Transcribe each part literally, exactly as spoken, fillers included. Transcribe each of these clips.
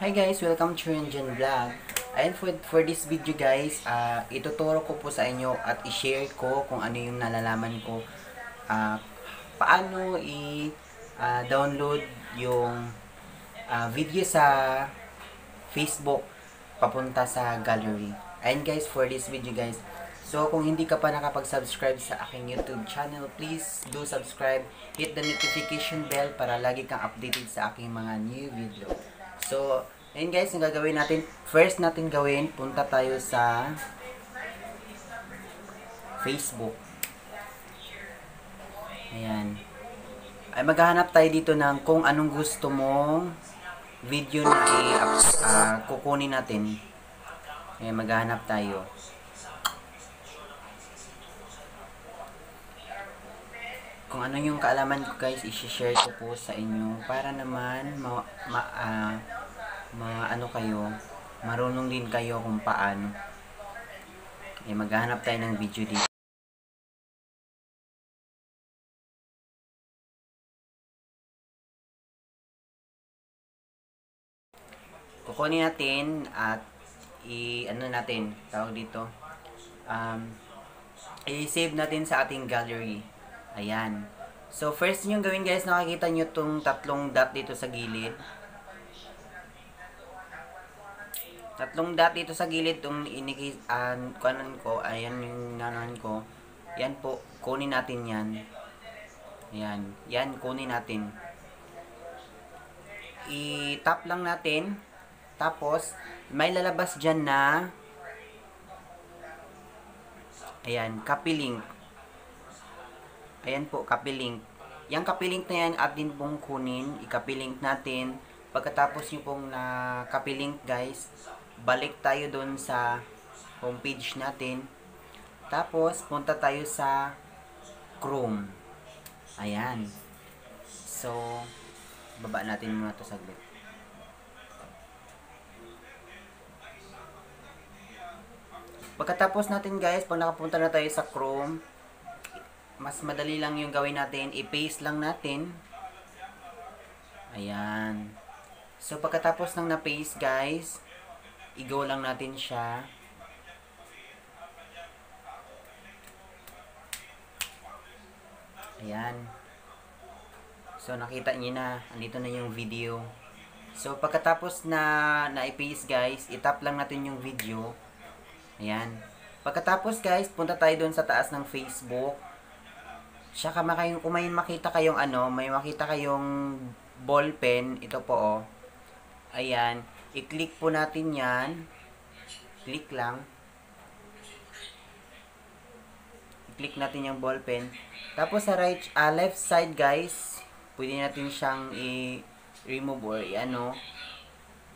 Hi guys! Welcome to Rhonjhan Vlog. Ayan, for, for this video guys, uh, ituturo ko po sa inyo at i-share ko kung ano yung nalalaman ko, uh, paano i-download uh, yung uh, video sa Facebook papunta sa gallery. Ayan guys, for this video guys. So kung hindi ka pa nakapag-subscribe sa aking YouTube channel, please do subscribe, hit the notification bell para lagi kang updated sa aking mga new video. So, ayun guys, ang gagawin natin, first natin gawin, punta tayo sa Facebook. Ayan. Ay, maghahanap tayo dito ng kung anong gusto mong video na uh, kukunin natin. Ayan, maghahanap tayo. Kung ano yung kaalaman ko guys, i-share ko po sa inyo para naman ma, ma, uh, ma ano kayo, marunong din kayo kung paano. Eh, maghahanap tayo ng video dito. Kukunin natin at i ano natin, tawag dito. Um, i-save natin sa ating gallery. Ayan. So, first yung gawin guys, nakikita nyo itong tatlong dot dito sa gilid. Tatlong dot dito sa gilid, itong inikisan ko, ayan yung nanon ko. Yan po, kunin natin yan. Ayan. Yan, kunin natin. I-tap lang natin. Tapos, may lalabas dyan na, ayan, copy link. Ayan po, copy link. Yung copy link na yan, atin pong kunin. I-copy link natin. Pagkatapos nyo pong na-copy link, guys, balik tayo dun sa homepage natin. Tapos, punta tayo sa Chrome. Ayan. So, baba natin muna ito saglit. Pagkatapos natin, guys, pag nakapunta na tayo sa Chrome, mas madali lang yung gawin natin, i-paste lang natin. Ayan. So, pagkatapos ng na-paste, guys, i-go lang natin siya. Ayan. So, nakita nyo na, andito na yung video. So, pagkatapos na na-paste, guys, i-tap lang natin yung video. Ayan. Pagkatapos, guys, punta tayo doon sa taas ng Facebook. Tsaka kung may makita kayong ano, may makita kayong ball pen, ito po o. Oh. Ayan, i-click po natin yan. Click lang. I-click natin yung ball pen. Tapos sa right, uh, left side guys, pwede natin siyang i-remove or i-ano.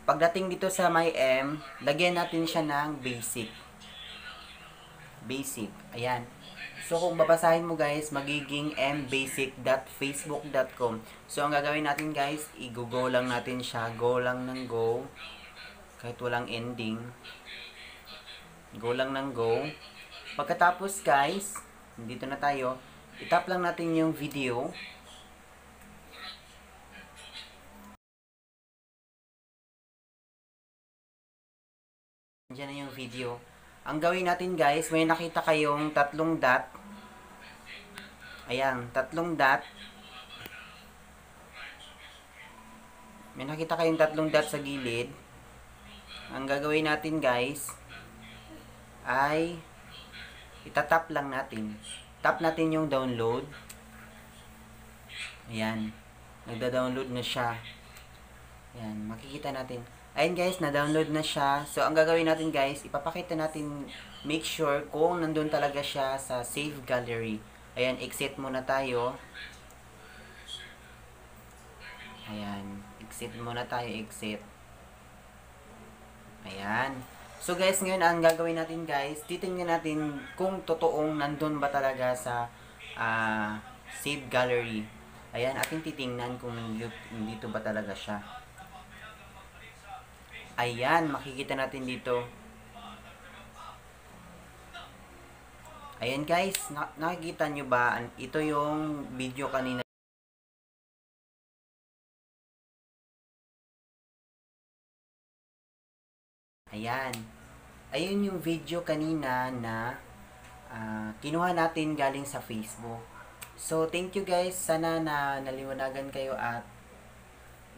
Pagdating dito sa may M, lagyan natin siya ng basic. Basic, ayan. So, kung babasahin mo guys, magiging mbasic dot facebook dot com. So, ang gagawin natin guys, i-go lang natin siya. Go lang ng go. Kahit walang ending. Go lang ng go. Pagkatapos guys, dito na tayo. I-tap lang natin yung video. Diyan na yung video. Ang gawin natin guys, may nakita kayong tatlong dot. Ayan, tatlong dot. May nakita kayong tatlong dot sa gilid. Ang gagawin natin guys, ay itatap lang natin. Tap natin yung download. Ayan, nagda-download na siya. Ayan, makikita natin. Ayan guys, na-download na siya. So, ang gagawin natin guys, ipapakita natin, make sure kung nandun talaga siya sa Save Gallery. Ayan, exit muna tayo. Ayan, exit muna tayo, exit. Ayan. So guys, ngayon ang gagawin natin guys, titingnan natin kung totoong nandun ba talaga sa uh, Save Gallery. Ayan, ating titingnan kung dito ba talaga siya. Ayan, makikita natin dito. Ayan guys, na nakikita nyo ba? Ito yung video kanina. Ayan. Ayun yung video kanina na uh, kinuha natin galing sa Facebook. So, thank you guys. Sana na naliwanagan kayo at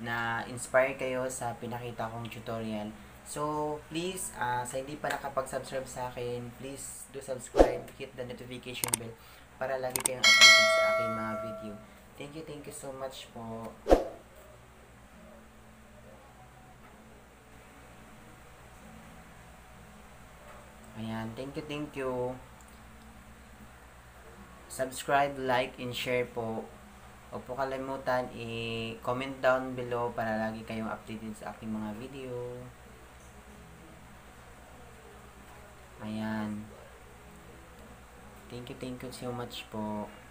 na-inspire kayo sa pinakita kong tutorial. So, please, uh, sa hindi pa nakapag-subscribe sa akin, please do subscribe, hit the notification bell para lagi kayong updated sa aking mga video. Thank you, thank you so much po. Ayan, thank you, thank you. Subscribe, like, and share po. Huwag po kalimutan i-comment down below para lagi kayong updated sa aking mga video. Ayan. Thank you, thank you so much po.